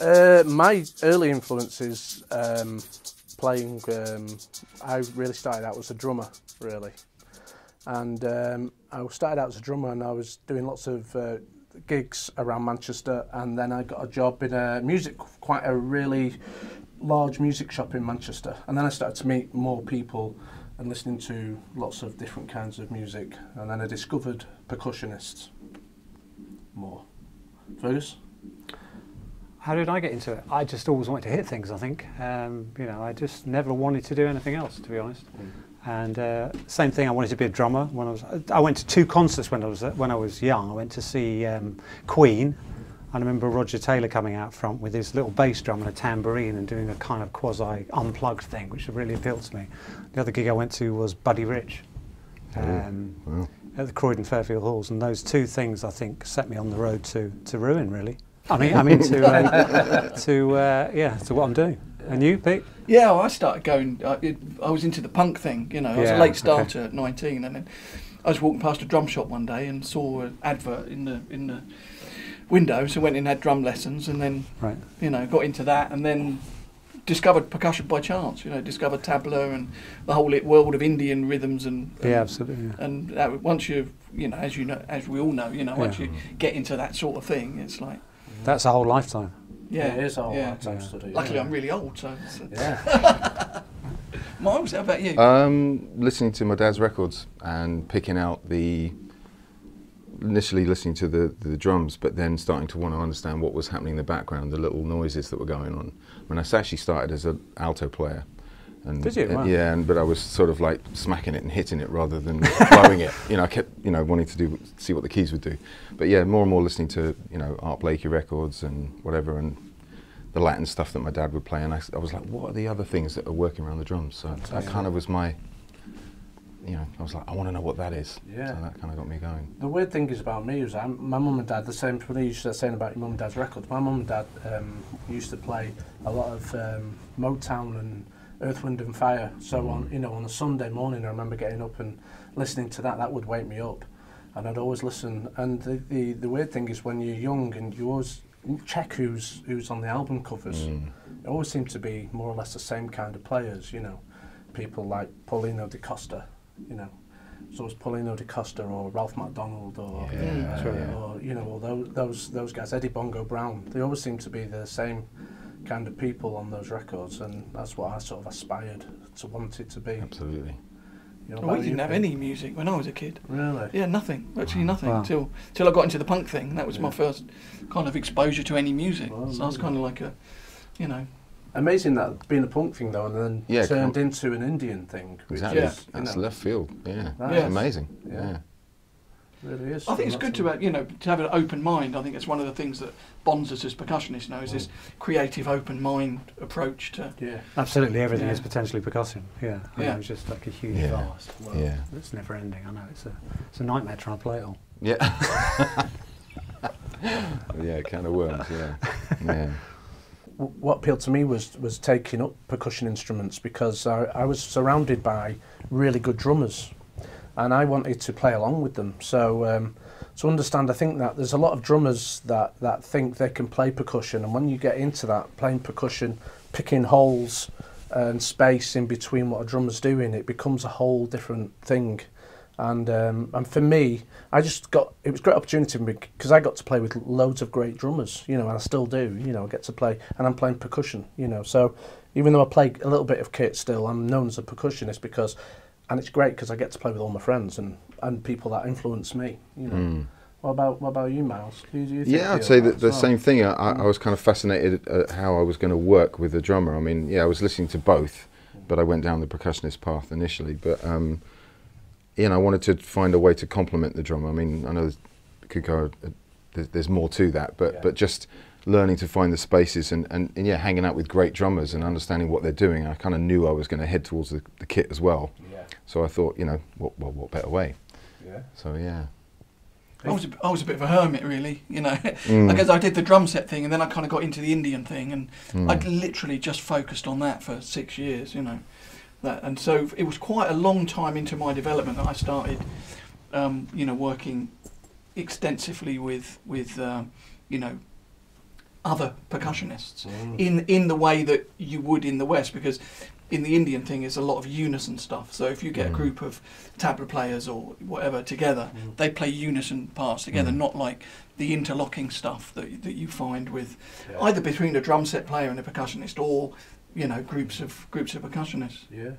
My early influences playing, I really started out as a drummer, really. And I started out as a drummer and I was doing lots of gigs around Manchester, and then I got a job in a music, quite a really large music shop in Manchester. And then I started to meet more people and listening to lots of different kinds of music. And then I discovered percussionists more. Fergus? How did I get into it? I just always wanted to hit things, I think. You know, I just never wanted to do anything else, to be honest. And same thing, I wanted to be a drummer. When I was, I went to two concerts when I was young. I went to see Queen. I remember Roger Taylor coming out front with his little bass drum and a tambourine and doing a kind of quasi-unplugged thing, which really appealed to me. The other gig I went to was Buddy Rich at the Croydon Fairfield Halls, and those two things, I think, set me on the road to ruin, really. I mean to what I'm doing. And you, Pete? Yeah, well, I started going, I was into the punk thing, you know. I was a late starter at 19, and then I was walking past a drum shop one day and saw an advert in the window, so went in and had drum lessons, and then you know, got into that, and then discovered percussion by chance, you know, discovered tabla and the whole world of Indian rhythms and yeah, absolutely. Yeah. And that, once you know, as we all know, once you get into that sort of thing, it's like that's a whole lifetime. Yeah, it is a whole lifetime study. Luckily, I'm really old, so. Yeah. Miles, how about you? Listening to my dad's records and picking out the. Initially listening to the drums, but then starting to want to understand what was happening in the background, the little noises that were going on. When I actually started as an alto player, and did you? Wow. Yeah, but I was sort of like smacking it and hitting it rather than blowing it. You know, I kept wanting to see what the keys would do. But yeah, more and more listening to Art Blakey records and whatever, and the Latin stuff that my dad would play, and I was like, what are the other things that are working around the drums? So that kind of was my. You know, I was like, I want to know what that is. Yeah. So that kind of got me going. The weird thing is about me is my mum and dad, the same for me, you were saying about your mum and dad's records. My mum and dad used to play a lot of Motown and Earth, Wind and Fire. So on, on a Sunday morning, I remember getting up and listening to that. That would wake me up, and I'd always listen. And the weird thing is when you're young and you always check who's on the album covers. It always seems to be more or less the same kind of players. You know, people like Paulinho da Costa. You know, so it's Paulinho da Costa or Ralph Macdonald or those guys, Eddie Bongo Brown. They always seem to be the same kind of people on those records, and that's what I sort of aspired to want it to be. Absolutely. You know, well, we didn't have any music when I was a kid. Really? Yeah, nothing. Actually, nothing. Wow. Till I got into the punk thing. That was my first kind of exposure to any music. Well, so I was kind of like a, you know. Amazing that being a punk thing though, and then turned into an Indian thing. Exactly, that's left field. Yeah, that's amazing. Yeah, really is. I think it's good to have an open mind. I think it's one of the things that bonds us as percussionists now is this creative, open mind approach to. Yeah, absolutely. Everything is potentially percussion. Yeah, it's just like a huge vast world. Yeah, it's never ending. I know it's a nightmare trying to play it all. Yeah. Yeah, it kind of works. Yeah. Yeah. What appealed to me was taking up percussion instruments, because I was surrounded by really good drummers, and I wanted to play along with them. So to understand, I think that there's a lot of drummers that think they can play percussion, and when you get into that, playing percussion, picking holes and space in between what a drummer's doing, it becomes a whole different thing. And for me, it was a great opportunity because I got to play with loads of great drummers, and I still do, I get to play, and I'm playing percussion, so even though I play a little bit of kit still, I'm known as a percussionist and it's great because I get to play with all my friends and people that influence me, What about you, Miles? Yeah, I'd say that the same thing. I was kind of fascinated at how I was going to work with a drummer. I mean, I was listening to both, but I went down the percussionist path initially, but... I wanted to find a way to complement the drummer. I mean, I know there's more to that, but just learning to find the spaces and hanging out with great drummers and understanding what they're doing. I kind of knew I was going to head towards the kit as well. Yeah. So I thought, what better way? Yeah. So yeah. I was a bit of a hermit, really, because I did the drum set thing, and then I kind of got into the Indian thing, and I literally just focused on that for 6 years, And so it was quite a long time into my development that I started, working extensively with other percussionists in the way that you would in the West, because in the Indian thing it's a lot of unison stuff. So if you get a group of tabla players or whatever together, they play unison parts together, not like the interlocking stuff that you find with either between a drum set player and a percussionist, or you know, groups of percussionists. Yeah.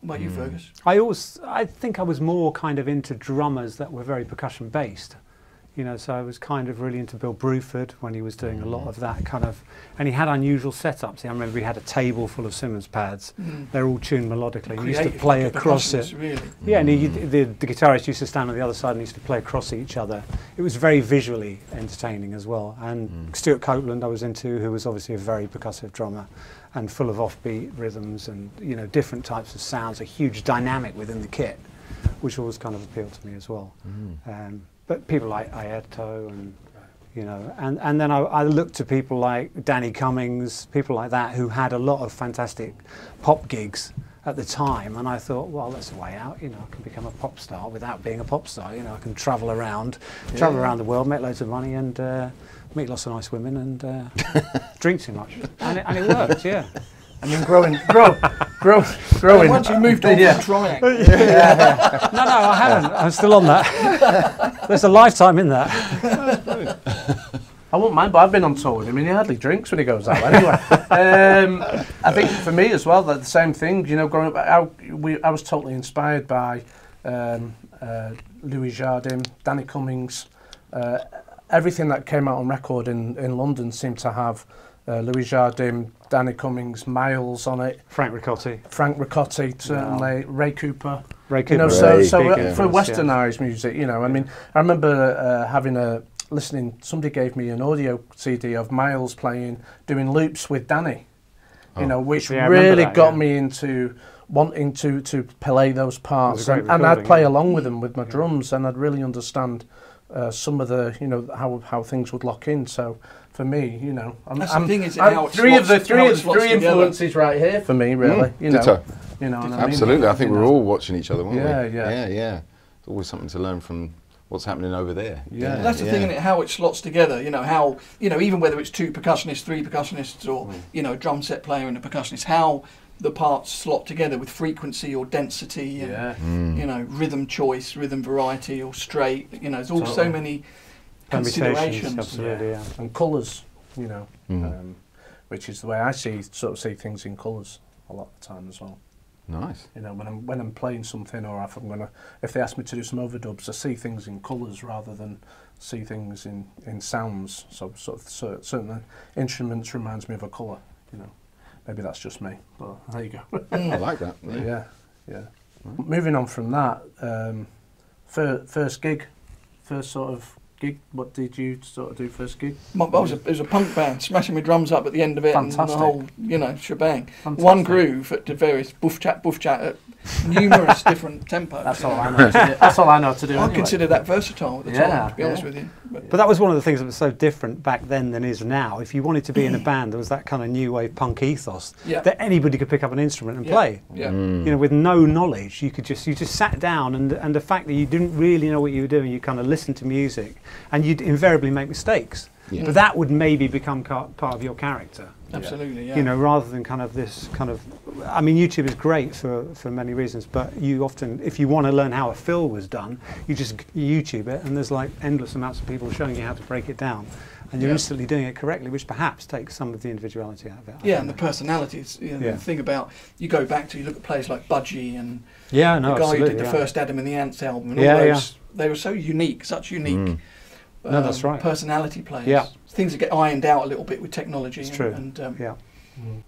What about you, Fergus? I think I was more kind of into drummers that were very percussion based. You know, so I was kind of really into Bill Bruford when he was doing a lot of that kind of, and he had unusual setups. I remember he had a table full of Simmons pads. They're all tuned melodically. And he used to play across it. Really. Yeah, and the guitarist used to stand on the other side and used to play across each other. It was very visually entertaining as well. And Stuart Copeland I was into, who was obviously a very percussive drummer and full of offbeat rhythms and, you know, different types of sounds, a huge dynamic within the kit, which always kind of appealed to me as well. But people like Ayeto and, you know, and then I looked to people like Danny Cummings, people like that, who had a lot of fantastic pop gigs at the time. And I thought, well, that's a way out, you know, I can become a pop star without being a pop star. You know, I can travel around, the world, make loads of money and meet lots of nice women and drink too much. And it worked, yeah. And then growing. Once you moved on to trying. No, I haven't. I'm still on that. There's a lifetime in that. I won't mind, but I've been on tour with him. I mean, he hardly drinks when he goes out. Anyway, I think for me as well, the same thing. You know, growing up, I was totally inspired by Louis Jardim, Danny Cummings. Everything that came out on record in London seemed to have Louis Jardim, Danny Cummings, Miles on it. Frank Ricotti, certainly. Ray Cooper. You know, so for Westernised music, you know, I mean, I remember somebody gave me an audio CD of Miles playing, doing loops with Danny, you know, which really got me into wanting to play those parts. And I'd play along with them with my drums, and I'd really understand some of the, you know, how things would lock in. So for me, you know, three influences right here for me, really. You know, absolutely. I think we're all watching each other, weren't we? Yeah. It's always something to learn from what's happening over there. Yeah, well, that's the thing, isn't it? How it slots together. You know, how, you know, even whether it's two percussionists, three percussionists, or you know, a drum set player and a percussionist, how the parts slot together with frequency or density and you know, rhythm choice, rhythm variety or straight. You know, there's all so many considerations, absolutely, and colours, you know, which is the way I sort of see things in colours a lot of the time as well. Nice. You know, when I'm playing something, or if they ask me to do some overdubs, I see things in colours rather than see things in sounds. So certain instruments reminds me of a colour, you know. Maybe that's just me, but there you go. I like that. Yeah. Right. Moving on from that, first sort of gig, what did you sort of do first gig? It was a punk band, smashing my drums up at the end of it. Fantastic. And the whole, you know, shebang. Fantastic. One groove at the various buff chat at numerous different tempos. That's all I know to do. I consider that versatile at the time, to be honest with you. But that was one of the things that was so different back then than is now. If you wanted to be in a band, there was that kind of new wave punk ethos that anybody could pick up an instrument and play. Yeah. You know, with no knowledge, you just sat down, and the fact that you didn't really know what you were doing, you kind of listened to music, and you'd invariably make mistakes. Yeah. But that would maybe become part of your character. Absolutely, yeah. You know, rather than kind of this kind of... I mean, YouTube is great for many reasons, but you often, if you want to learn how a fill was done, you just YouTube it, and there's like endless amounts of people showing you how to break it down. And you're instantly doing it correctly, which perhaps takes some of the individuality out of it. And the personalities. You know, the thing about, you go back to, you look at players like Budgie and the guy who did the first Adam and the Ants album, and all those, they were so unique, such unique... no, that's right. Personality plays. Yeah. Things that get ironed out a little bit with technology. It's true. And,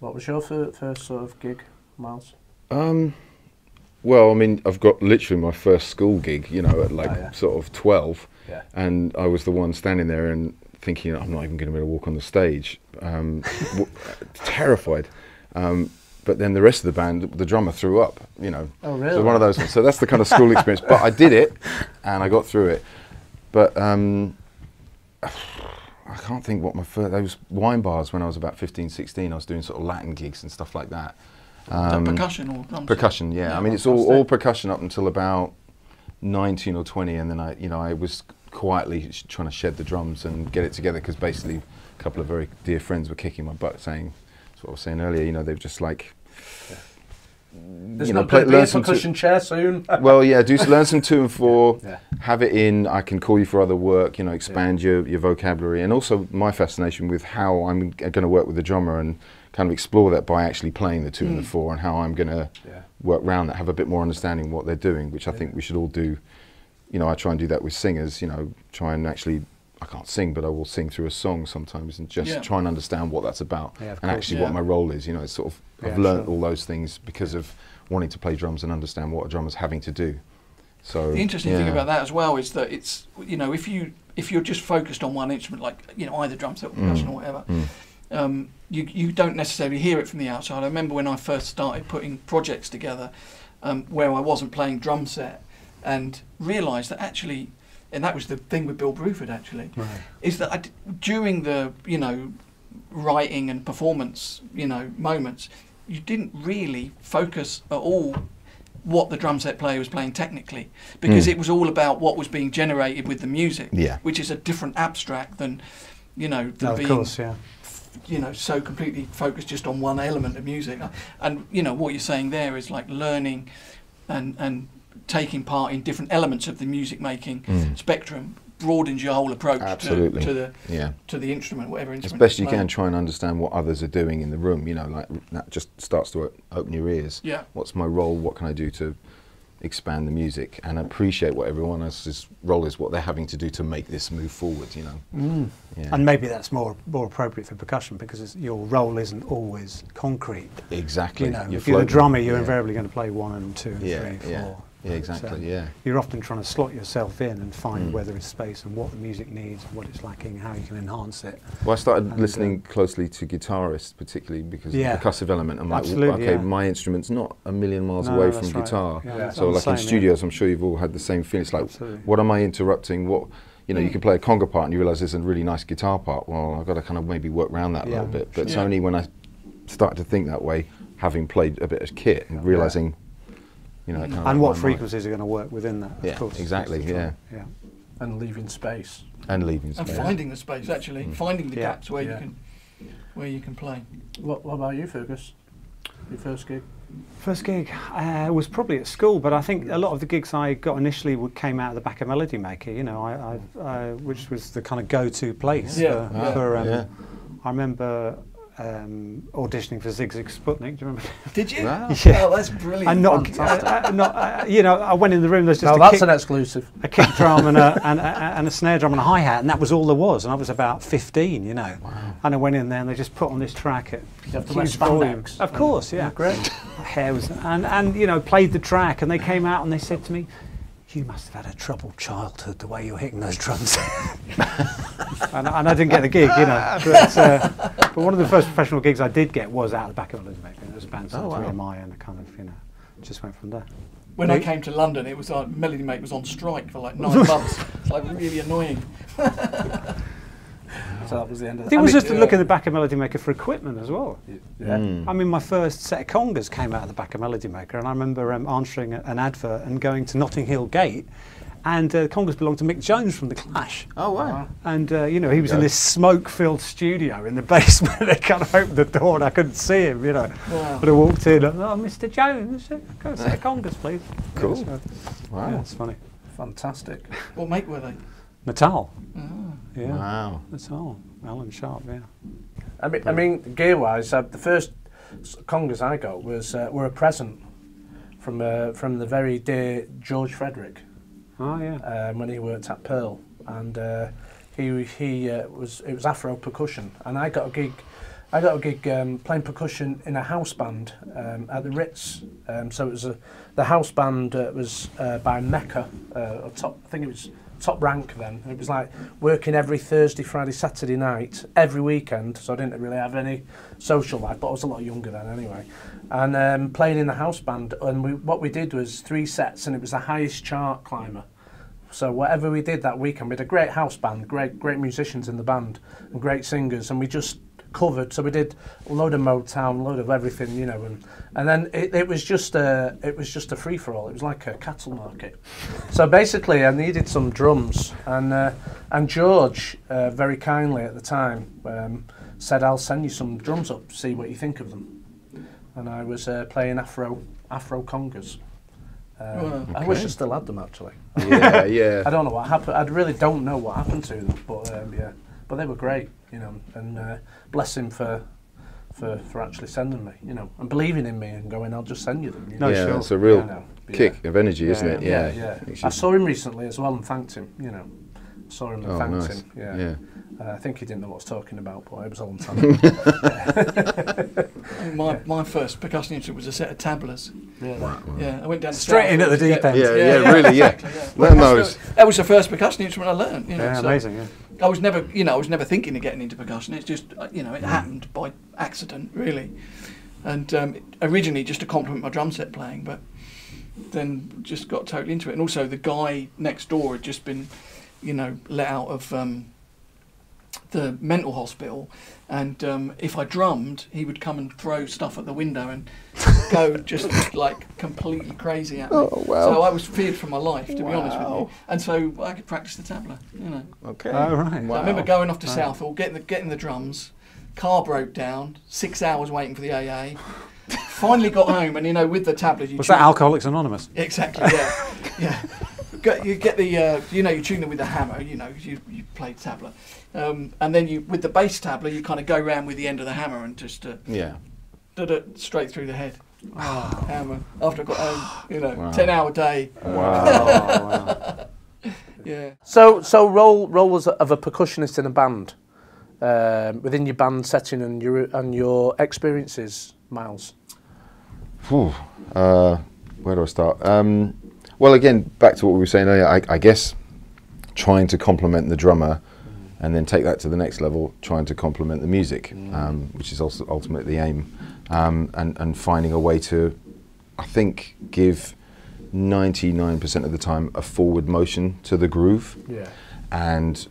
What was your first sort of gig, Miles? Well, I mean, I've got literally my first school gig, you know, at like sort of 12. Yeah. And I was the one standing there and thinking, I'm not even going to be able to walk on the stage. Terrified. But then the rest of the band, the drummer threw up, you know. Oh, really? So one of those ones. So that's the kind of school experience. But I did it and I got through it. But I can't think what my first... Those wine bars when I was about 15, 16, I was doing sort of Latin gigs and stuff like that. Percussion or drums? Percussion, yeah. I mean, it's all percussion up until about 19 or 20, and then I was quietly trying to shed the drums and get it together, because basically a couple of very dear friends were kicking my butt, saying, that's what I was saying earlier, you know, they've just like, there's not going to be a percussion chair soon. Well, yeah, do learn some 2 and 4, yeah. Have it in, I can call you for other work, you know, expand your vocabulary, and also my fascination with how I'm going to work with the drummer and kind of explore that by actually playing the 2 and the 4 and how I'm going to work around that, have a bit more understanding of what they're doing, which I think we should all do. You know, I try and do that with singers, you know, try and actually, I can't sing, but I will sing through a song sometimes and just try and understand what that's about and actually what my role is, you know, it's sort of, I've learnt all those things because of wanting to play drums and understand what a drummer's having to do. So the interesting thing about that as well is that it's, you know, if you're just focused on one instrument, like, you know, either drums or percussion or whatever, you don't necessarily hear it from the outside. I remember when I first started putting projects together where I wasn't playing drum set and realised that actually, and that was the thing with Bill Bruford actually, is that during the, you know, writing and performance, you know, moments, you didn't really focus at all what the drum set player was playing technically, because it was all about what was being generated with the music, which is a different abstract than, you know, than being, of course, you know, so completely focused just on one element of music. And, you know, what you're saying there is like learning and taking part in different elements of the music making spectrum broadens your whole approach to the instrument, whatever instrument. Especially you can try and understand what others are doing in the room, you know, like that just starts to open your ears. Yeah. What's my role? What can I do to expand the music and appreciate what everyone else's role is, what they're having to do to make this move forward, you know. And maybe that's more appropriate for percussion, because your role isn't always concrete. Exactly. You know, if you're a drummer, you're invariably going to play 1 and 2 and 3 and 4. Yeah. Yeah, exactly, so you're often trying to slot yourself in and find where there is space and what the music needs, what it's lacking, how you can enhance it. Well, I started listening closely to guitarists, particularly because of the percussive element. I'm like, okay, my instrument's not a million miles away from guitar. Yeah, so like in studios, I'm sure you've all had the same feeling. It's like, what am I interrupting? What, you know, you can play a conga part and you realise there's a really nice guitar part. Well, I've got to kind of maybe work around that a little bit. But it's only when I started to think that way, having played a bit of kit and realising, you know, and what frequencies are going to work within that, of course. Exactly, and leaving space. And leaving space. And finding the space, actually. Finding the gaps where you can play. What about you, Fergus? Your first gig? First gig was probably at school, but I think a lot of the gigs I got initially came out of the back of Melody Maker, you know, which was the kind of go-to place. Yeah. I remember auditioning for Zig Zig Sputnik, do you remember? Did you? Wow. Yeah. Oh, that's brilliant. And you know, I went in the room, there's just that's an exclusive. A kick drum and a snare drum and a hi-hat, and that was all there was, and I was about 15, you know. Wow. And I went in there and they just put on this track at huge volumes. Of course, yeah. Great. Hair was, and you know, played the track, and they came out and they said to me, "You must have had a troubled childhood, the way you're hitting those drums." and I didn't get the gig, you know. But one of the first professional gigs I did get was out of the back of Elizabeth. It was a band called MI, and I kind of, you know, just went from there. When I came to London, it was like Melody Maker was on strike for like 9 months. It's like really annoying. So that was the end of it. It was just a look in the back of Melody Maker for equipment as well. Yeah. I mean, my first set of congas came out of the back of Melody Maker, and I remember answering an advert and going to Notting Hill Gate, and the congas belonged to Mick Jones from The Clash. Oh, wow. And, you know, he was in this smoke-filled studio in the basement. They kind of opened the door and I couldn't see him, you know. Wow. But I walked in and, "Oh, Mr. Jones, go set of congas, please." Cool. Yeah, so, wow. That's funny. Fantastic. What make were they? Metal. Oh. Yeah. Wow. Metal. Alan Sharp, yeah. I mean gear-wise, the first congas I got were a present from the very dear George Frederick. Oh, yeah. When he worked at Pearl, and it was Afro percussion, and I got a gig playing percussion in a house band at the Ritz. So it was the house band was by Mecca, I think it was Top Rank then. It was like working every Thursday, Friday, Saturday night, every weekend. So I didn't really have any social life, but I was a lot younger then anyway. And playing in the house band, and what we did was 3 sets, and it was the highest chart climber. So whatever we did that weekend, we had a great house band, great musicians in the band, and great singers, and we just covered. So we did a load of Motown, load of everything, you know, and then it was just a free for all. It was like a cattle market. So basically, I needed some drums, and George very kindly at the time said, "I'll send you some drums up, see what you think of them." And I was playing Afro congas. Okay. I wish I still had them, actually. Yeah, yeah. I don't know what happened. I really don't know what happened to them, but yeah, but they were great, you know. And bless him for actually sending me, you know, and believing in me and going, "I'll just send you them." You know? No, yeah, sure. It's a real kick of energy, isn't it? Yeah, yeah, yeah. I saw him recently as well and thanked him. You know, saw him and thanked him. Yeah. Yeah. I think he didn't know what I was talking about, but it was all on time. My first percussion instrument was a set of tablas. Yeah, wow, wow. Yeah, I went down straight in at the deep end. Yeah, yeah, yeah, really, yeah. Exactly, yeah. That was the first percussion instrument I learned. You know, yeah, so amazing. Yeah. I was never thinking of getting into percussion. It's just, you know, it happened by accident, really. And originally just to compliment my drum set playing, but then just got totally into it. And also the guy next door had just been, you know, let out of the mental hospital, and if I drummed, he would come and throw stuff at the window and go just like completely crazy at me. Oh, wow. So I was feared for my life, to be honest with you. And so I could practice the tabla, you know. Okay. All right. So I remember going off to Southall, getting the drums. Car broke down. 6 hours waiting for the AA. Finally got home, and you know, with the tabla, you. Was that Alcoholics Anonymous? Exactly. Yeah. Yeah. You get the, you know, you tune them with the hammer, you know, because you play tabla. And then you, with the bass tabla, you kind of go round with the end of the hammer and just, straight through the head. Oh. Hammer. After I got home, you know, 10-hour day. Wow. Wow. Yeah. So role as of a percussionist in a band, within your band setting and your experiences, Miles. Where do I start? Well, again, back to what we were saying earlier, I guess trying to complement the drummer and then take that to the next level, trying to complement the music, which is also ultimately the aim, and finding a way to, I think, give 99% of the time a forward motion to the groove and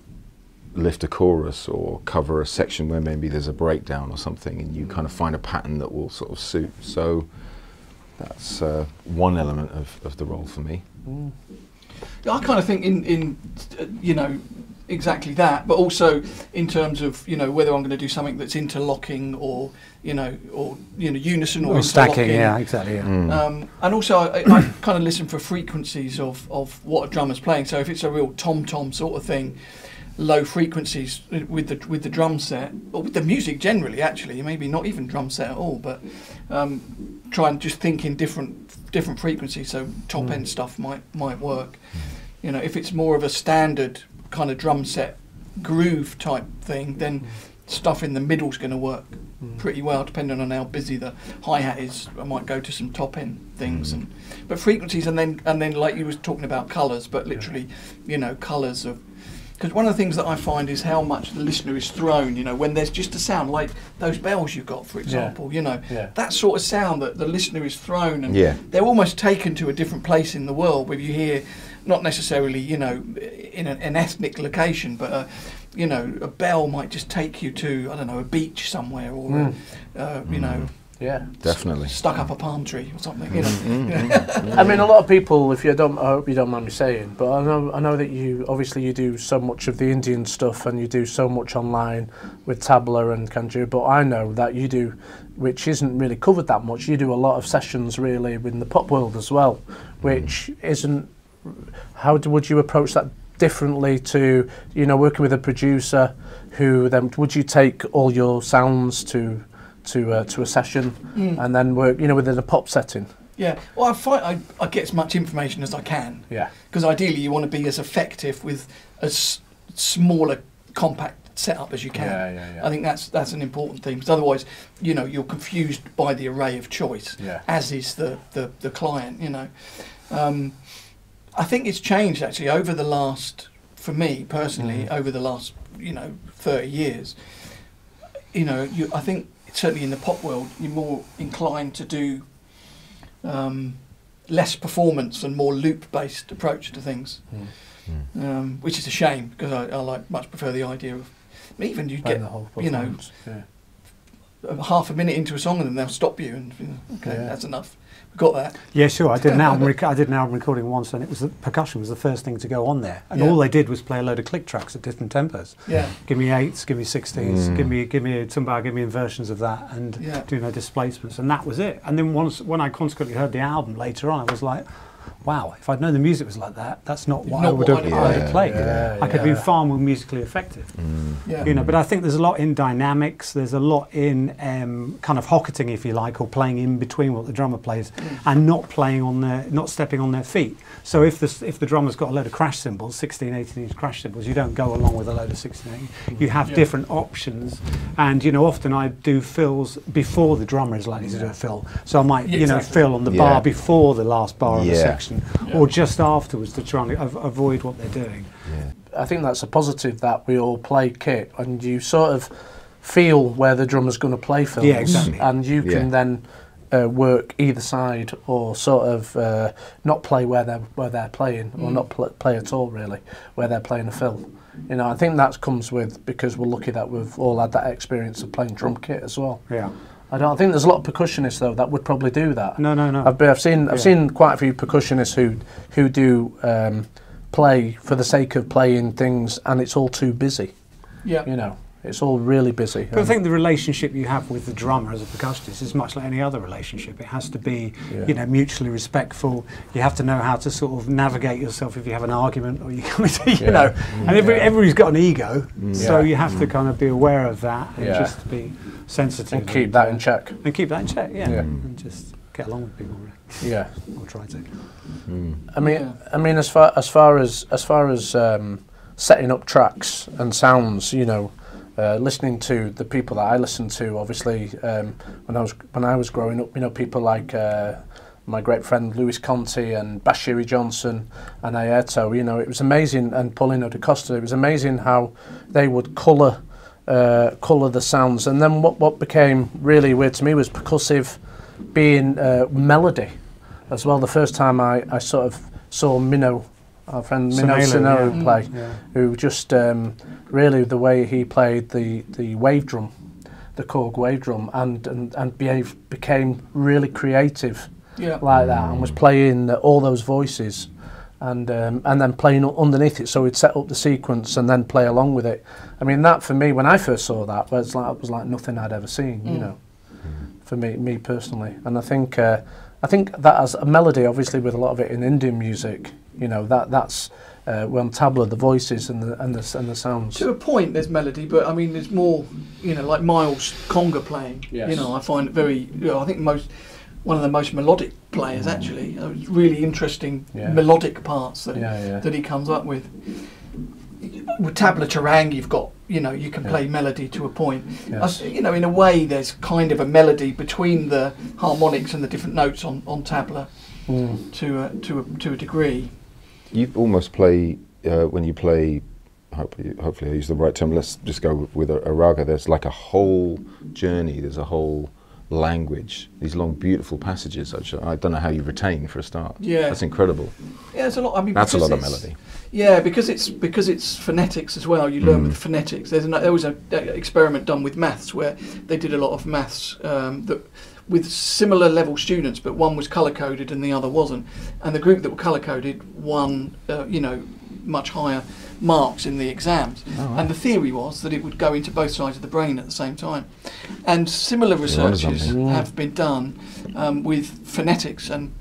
lift a chorus or cover a section where maybe there's a breakdown or something, and you kind of find a pattern that will sort of suit. So. That's one element of the role for me. Mm. I kind of think in you know, exactly that, but also in terms of, you know, whether I'm going to do something that's interlocking or, you know, unison or stacking. Yeah, exactly. Yeah. Mm. And also I kind of listen for frequencies of what a drummer's playing. So if it's a real tom-tom sort of thing, low frequencies with the drum set, or with the music generally, actually, maybe not even drum set at all, but try and just think in different frequencies, so top end stuff might work. You know, if it's more of a standard kind of drum set groove type thing, then stuff in the middle's going to work pretty well, depending on how busy the hi-hat is. I might go to some top end things, but frequencies, and then like you was talking about colours, but literally, you know, colours of. Because one of the things that I find is how much the listener is thrown, you know, when there's just a sound, like those bells you got, for example, you know, that sort of sound that the listener is thrown, and they're almost taken to a different place in the world where you hear, not necessarily, you know, in an ethnic location, but, you know, a bell might just take you to, I don't know, a beach somewhere, or, you know... Yeah, definitely. Stuck up a palm tree or something, you know. I mean, a lot of people, I hope you don't mind me saying, but I know that you, obviously you do so much of the Indian stuff and you do so much online with tabla and Kanju, but I know that you do, which isn't really covered that much, you do a lot of sessions really in the pop world as well, which isn't, would you approach that differently to, you know, working with a producer who then, would you take all your sounds to a session and then work, you know, within a pop setting? Yeah, well, I get as much information as I can. Yeah. Because ideally you want to be as effective with as smaller, compact setup as you can. Yeah, yeah, yeah. I think that's an important thing, because otherwise, you know, you're confused by the array of choice, as is the client, you know. I think it's changed, actually, over the last, for me personally, over the last, you know, 30 years. You know, I think... certainly in the pop world, you're more inclined to do less performance and more loop-based approach to things, which is a shame, because I much prefer the idea of, even you get, the whole, you know, half a minute into a song and then they'll stop you and you know, okay, yeah, that's enough. We got that. Yeah, sure. I did an album. I did an album recording once, and it was the percussion was the first thing to go on there, and yeah, all they did was play a load of click tracks at different tempos. Yeah. Give me 8s, give me 16s, give me tumbao, give me inversions of that, and yeah, do no displacements, and that was it. And then once when I consequently heard the album later on, I was like, wow, if I'd known the music was like that, that's not what I would have played. Yeah, I could have been far more musically effective. Yeah. You know, but I think there's a lot in dynamics, there's a lot in kind of hocketing, if you like, or playing in between what the drummer plays, and not stepping on their feet. So if the drummer's got a load of crash cymbals, 16, 18-inch crash cymbals, you don't go along with a load of 16. You have different options, and you know, often I do fills before the drummer is likely to do a fill. So I might, you know, fill on the bar before the last bar of the section. Or just afterwards to try and avoid what they're doing. Yeah. I think that's a positive that we all play kit and you sort of feel where the drummer's going to play fills, and you can then work either side or sort of not play where they're playing or not play at all really where they're playing a fill. You know, I think that comes with because we're lucky that we've all had that experience of playing drum kit as well. Yeah. I think there's a lot of percussionists though that would probably do that. No, no, no. I've seen quite a few percussionists who do play for the sake of playing things, and it's all too busy. Yeah. You know, it's all really busy. But I think the relationship you have with the drummer as a percussionist is much like any other relationship. It has to be, you know, mutually respectful. You have to know how to sort of navigate yourself if you have an argument or you come into, you know. And everybody's got an ego, so you have to kind of be aware of that and just be sensitive and keep that in check. And keep that in check, and just get along with people. Really. Yeah, or try to. I mean, as far as setting up tracks and sounds, you know. Listening to the people that I listened to, obviously, when I was growing up, you know, people like my great friend Louis Conti and Bashiri Johnson and Ayeto, you know, it was amazing, and Paulinho da Costa, it was amazing how they would colour the sounds. And then what became really weird to me was percussive being melody as well. The first time I sort of saw Minno, our friend Minno Cena, play, who just really the way he played the wave drum, the Korg wave drum, and became really creative like that, and was playing all those voices, and then playing underneath it. So he'd set up the sequence and then play along with it. I mean, that for me when I first saw that, it was like nothing I'd ever seen. You know, for me personally, and I think that as a melody, obviously with a lot of it in Indian music. You know, that's when tabla, the voices and the sounds. To a point, there's melody, but I mean, there's more. You know, like Miles Conger playing. Yes. You know, I find it very. You know, I think one of the most melodic players actually. Really interesting melodic parts that he comes up with. With tabla tarang, you've got. You know, you can play melody to a point. Yes. You know, in a way, there's kind of a melody between the harmonics and the different notes on tabla. To a degree. You almost play, when you play, hopefully I use the right term, let's just go with a raga, there's like a whole journey, there's a whole language, these long beautiful passages, which I don't know how you retain for a start. Yeah. That's incredible. Yeah, it's a lot, I mean, that's a lot of melody. Yeah, because it's phonetics as well, you learn with phonetics. There was an experiment done with maths where they did a lot of maths with similar level students, but one was color coded and the other wasn't, and the group that were color coded won, you know, much higher marks in the exams. Oh, wow. And the theory was that it would go into both sides of the brain at the same time. And similar researches have been done with phonetics and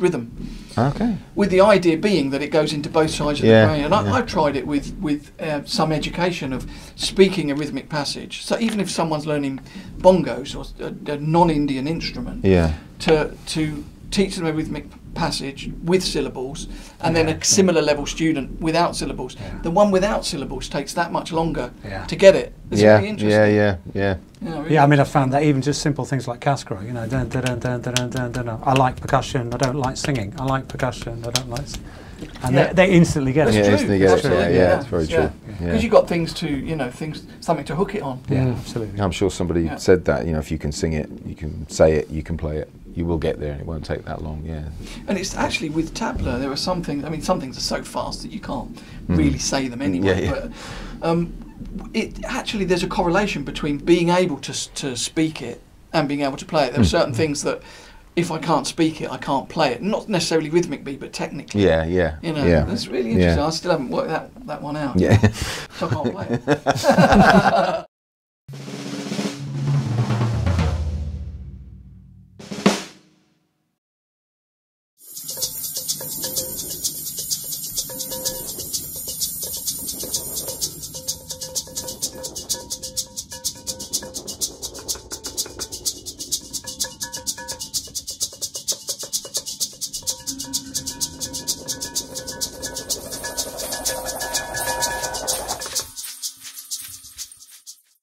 rhythm. Okay. With the idea being that it goes into both sides of the brain, and I've tried it with some education of speaking a rhythmic passage. So even if someone's learning bongos or a non-Indian instrument, to teach them a rhythmic passage with syllables, and then a similar level student without syllables. Yeah. The one without syllables takes that much longer to get it. It's really interesting. Yeah, I mean, I found that even just simple things like Kaskara, you know, dun, dun, dun, dun, dun, dun, dun, dun. I like percussion, I don't like singing. I like percussion, I don't like singing. And they instantly get it. Yeah, instantly get it. Yeah, it's very true. Because you've got things to, you know, something to hook it on. Yeah, absolutely. I'm sure somebody said that, you know, if you can sing it, you can say it, you can play it. You will get there, and it won't take that long, And it's actually with tabla, there are some things. I mean, some things are so fast that you can't really say them anyway. But it actually there's a correlation between being able to speak it and being able to play it. There are certain things that if I can't speak it, I can't play it. Not necessarily rhythmically, but technically. Yeah, yeah. You know, yeah. That's really interesting. Yeah. I still haven't worked that one out. Yeah. So I can't play it.